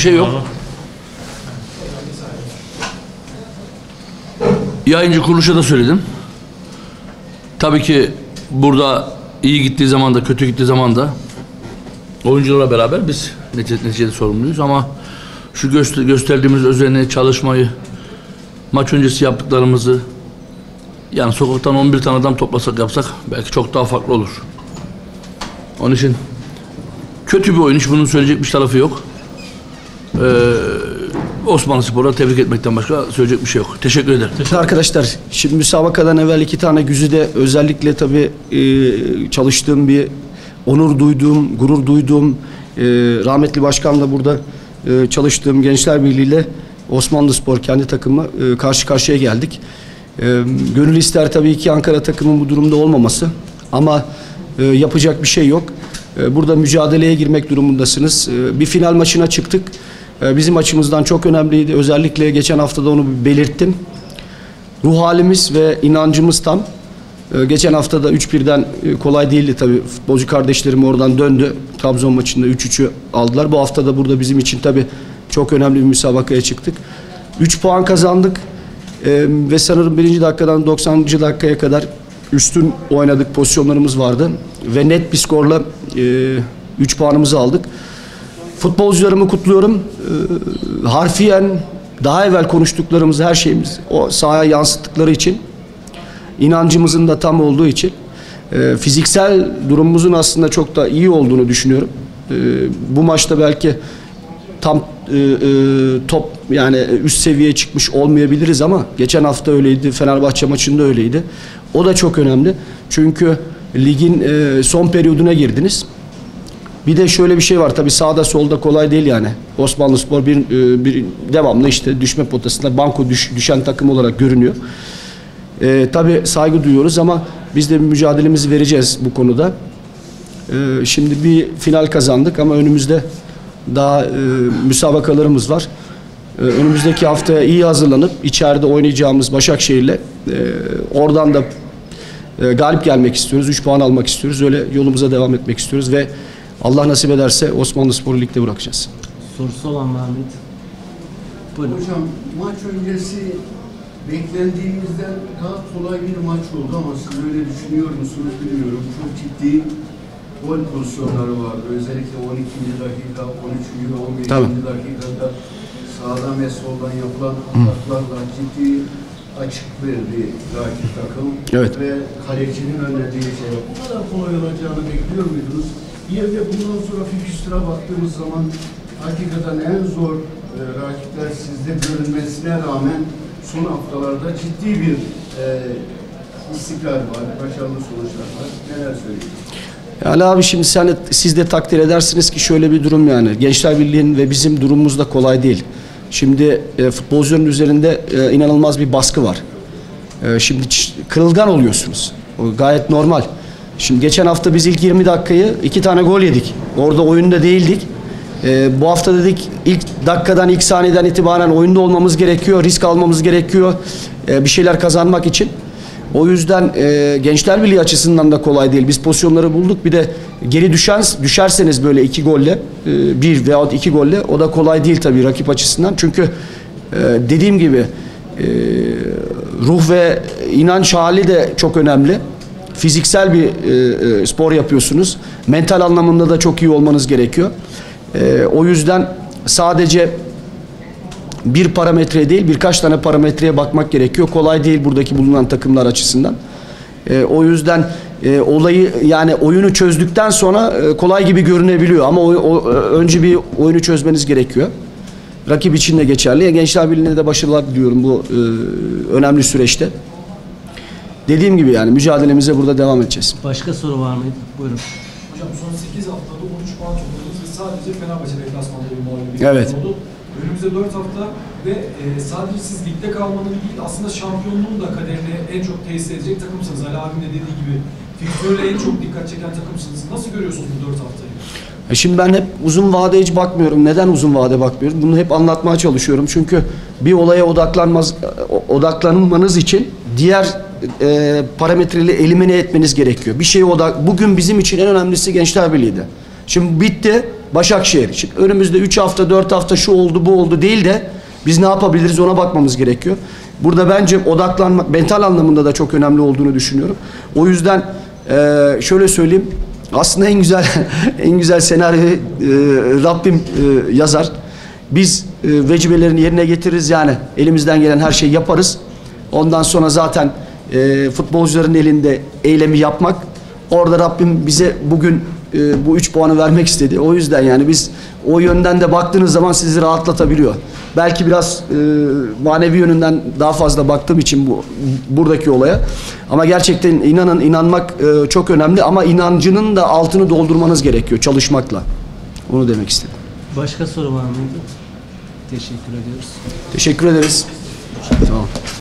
bir şey yok. Yayıncı kuruluşa da söyledim. Tabii ki burada iyi gittiği zaman da kötü gittiği zaman da oyuncularla beraber biz neticede sorumluyuz ama şu gösterdiğimiz özeni, çalışmayı, maç öncesi yaptıklarımızı, yani sokaktan 11 tane adam toplasak yapsak belki çok daha farklı olur. Onun için kötü bir oyun, hiç bunun söyleyecek bir tarafı yok. Osmanlıspor'a tebrik etmekten başka söyleyecek bir şey yok. Teşekkür ederim. Arkadaşlar, şimdi müsabakadan evvel iki tane güzide özellikle tabii çalıştığım, bir onur duyduğum, gurur duyduğum, rahmetli başkanla burada çalıştığım Gençlerbirliği ile Osmanlıspor kendi takımı karşı karşıya geldik. Gönül ister tabii ki Ankara takımın bu durumda olmaması ama yapacak bir şey yok. Burada mücadeleye girmek durumundasınız. Bir final maçına çıktık. Bizim açımızdan çok önemliydi. Özellikle geçen haftada onu belirttim. Ruh halimiz ve inancımız tam. Geçen haftada 3-1'den kolay değildi tabii. Futbolcu kardeşlerim oradan döndü. Trabzon maçında 3-3'ü aldılar. Bu hafta da burada bizim için tabii çok önemli bir müsabakaya çıktık. 3 puan kazandık. Ve sanırım 1. dakikadan 90. dakikaya kadar üstün oynadık. Pozisyonlarımız vardı. Ve net bir skorla 3 puanımızı aldık. Futbolcularımı kutluyorum. Harfiyen daha evvel konuştuklarımız, her şeyimiz o sahaya yansıttıkları için, inancımızın da tam olduğu için, fiziksel durumumuzun aslında çok da iyi olduğunu düşünüyorum. Bu maçta belki tam top, yani üst seviyeye çıkmış olmayabiliriz ama geçen hafta öyleydi, Fenerbahçe maçında öyleydi. O da çok önemli. Çünkü ligin son periyoduna girdiniz. Bir de şöyle bir şey var tabii, sağda solda kolay değil yani. Osmanlıspor bir devamlı işte düşme potasında banko düşen takım olarak görünüyor. Tabii saygı duyuyoruz ama biz de mücadelemizi vereceğiz bu konuda. Şimdi bir final kazandık ama önümüzde daha müsabakalarımız var. Önümüzdeki haftaya iyi hazırlanıp içeride oynayacağımız Başakşehir'le oradan da galip gelmek istiyoruz. 3 puan almak istiyoruz. Öyle yolumuza devam etmek istiyoruz ve Allah nasip ederse Osmanlıspor'u ligde bırakacağız. Sorusu olan Mehmet. Buyurun. Hocam, maç öncesi beklendiğimizden daha kolay bir maç oldu ama siz öyle düşünüyor musunuz bilmiyorum. Çok ciddi gol pozisyonları vardı. Özellikle 12. dakika, 13. ve 11. Tabii. dakikada sağdan ve soldan yapılan ataklarla ciddi açık verdi rakip takım. Evet. Ve kalecinin önlediği şey. Bu kadar kolay olacağını bekliyor muydunuz? Bir de bundan sonra fikstüre baktığımız zaman hakikaten en zor rakipler sizde görünmesine rağmen son haftalarda ciddi bir istikrar var, başarılı sonuçlar var. Neler söyleyeceksiniz? Yani abi şimdi siz de takdir edersiniz ki şöyle bir durum yani. Gençlerbirliği'nin ve bizim durumumuz da kolay değil. Şimdi futbolcuların üzerinde inanılmaz bir baskı var. Şimdi kırılgan oluyorsunuz. O gayet normal. Şimdi geçen hafta biz ilk 20 dakikayı 2 tane gol yedik. Orada oyunda değildik. Bu hafta dedik ilk dakikadan, ilk saniyeden itibaren oyunda olmamız gerekiyor. Risk almamız gerekiyor. Bir şeyler kazanmak için. O yüzden Gençlerbirliği açısından da kolay değil. Biz pozisyonları bulduk. Bir de geri düşerseniz böyle 2 golle, 1 veyahut 2 golle, o da kolay değil tabii rakip açısından. Çünkü dediğim gibi ruh ve inanç hali de çok önemli. Fiziksel bir spor yapıyorsunuz. Mental anlamında da çok iyi olmanız gerekiyor. O yüzden sadece bir parametre değil, birkaç tane parametreye bakmak gerekiyor. Kolay değil buradaki bulunan takımlar açısından. O yüzden olayı, yani oyunu çözdükten sonra kolay gibi görünebiliyor. Ama önce bir oyunu çözmeniz gerekiyor. Rakip için de geçerli. Gençlerbirliği'ne de başarılar diliyorum bu önemli süreçte. Dediğim gibi yani mücadelemize burada devam edeceğiz. Başka soru var mıydı? Buyurun. Hocam son 8 haftada 13 puan topladınız ve sadece Fenerbahçe deplasmanda bir mağlubiyet oldu. Önümüzde 4 hafta ve sadece siz ligde kalmanın değil aslında şampiyonluğun da kaderine en çok tesis edecek takımsınız. Ali abim de dediği gibi fikstürle en çok dikkat çeken takımsınız. Nasıl görüyorsunuz bu 4 haftayı? Şimdi ben hep uzun vade hiç bakmıyorum. Neden uzun vade bakmıyorum? Bunu hep anlatmaya çalışıyorum. Çünkü bir olaya odaklanmanız için diğer parametreleri elimine etmeniz gerekiyor. Bir şeye bugün bizim için en önemlisi Gençlerbirliği'ydi. Şimdi bitti. Başakşehir için. Önümüzde 3 hafta 4 hafta şu oldu bu oldu değil de biz ne yapabiliriz ona bakmamız gerekiyor. Burada bence odaklanmak mental anlamında da çok önemli olduğunu düşünüyorum. O yüzden şöyle söyleyeyim. Aslında en güzel senaryoyu Rabbim yazar. Biz vecibelerini yerine getiririz yani elimizden gelen her şeyi yaparız. Ondan sonra zaten futbolcuların elinde eylemi yapmak. Orada Rabbim bize bugün bu 3 puanı vermek istedi. O yüzden yani biz o yönden de baktığınız zaman sizi rahatlatabiliyor. Belki biraz manevi yönünden daha fazla baktığım için buradaki olaya. Ama gerçekten inanın inanmak çok önemli ama inancının da altını doldurmanız gerekiyor çalışmakla. Onu demek istedim. Başka soru var mıydı? Teşekkür ediyoruz. Teşekkür ederiz. Tamam.